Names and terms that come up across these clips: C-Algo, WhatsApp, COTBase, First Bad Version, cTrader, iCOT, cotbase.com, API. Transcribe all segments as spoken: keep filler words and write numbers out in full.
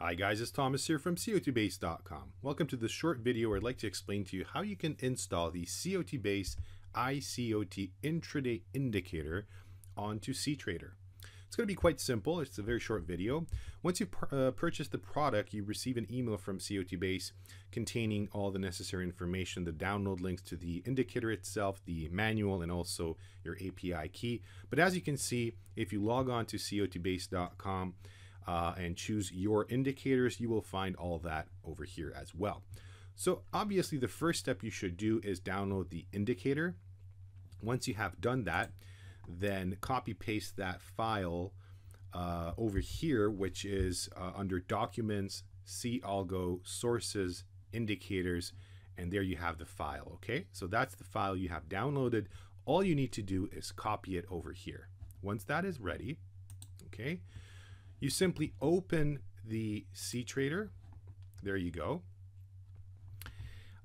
Hi guys, it's Thomas here from C O T base dot com. Welcome to this short video where I'd like to explain to you how you can install the COTBase iCOT intraday indicator onto cTrader. It's going to be quite simple. It's a very short video. Once you've uh, purchased the product, you receive an email from COTBase containing all the necessary information, the download links to the indicator itself, the manual, and also your A P I key. But as you can see, if you log on to C O T base dot com uh, and choose your indicators, you will find all that over here as well. So obviously the first step you should do is download the indicator. Once you have done that, then copy paste that file uh, over here, which is uh, under Documents, C-Algo, Sources, Indicators, and there you have the file, okay? So that's the file you have downloaded. All you need to do is copy it over here. Once that is ready, okay, you simply open the cTrader. There you go.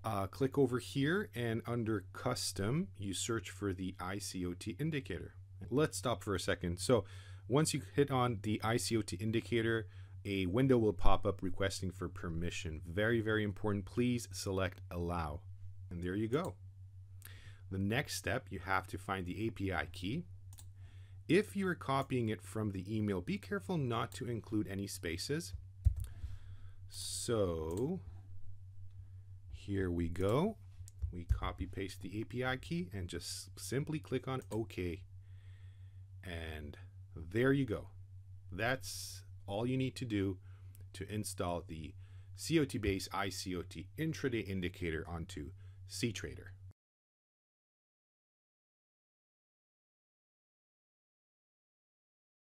Uh, click over here, and under Custom, you search for the iCOT indicator. Let's stop for a second. So once you hit on the iCOT indicator, a window will pop up requesting for permission. Very, very important. Please select Allow. And there you go. The next step, you have to find the A P I key. If you're copying it from the email, be careful not to include any spaces. So here we go. We copy paste the A P I key and just simply click on OK. And there you go. That's all you need to do to install the COTBase iCOT intraday indicator onto cTrader.